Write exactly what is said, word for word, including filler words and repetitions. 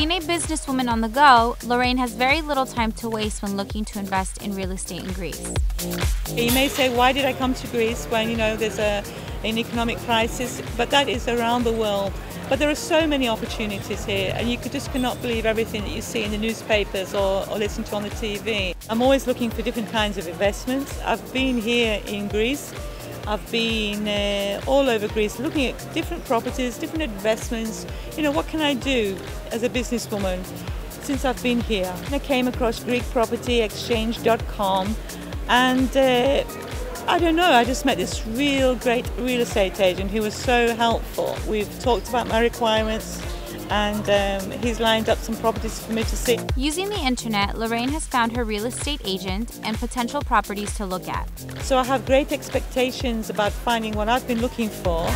Being a businesswoman on the go, Lorraine has very little time to waste when looking to invest in real estate in Greece. You may say, why did I come to Greece when, you know, there's a, an economic crisis? But that is around the world. But there are so many opportunities here, and you just cannot believe everything that you see in the newspapers or, or listen to on the T V. I'm always looking for different kinds of investments. I've been here in Greece. I've been uh, all over Greece looking at different properties, different investments. You know, what can I do as a businesswoman since I've been here? And I came across Greek Property Exchange dot com, and uh, I don't know, I just met this real great real estate agent who was so helpful. We've talked about my requirements, and um, he's lined up some properties for me to see. Using the internet, Lorraine has found her real estate agent and potential properties to look at. So I have great expectations about finding what I've been looking for.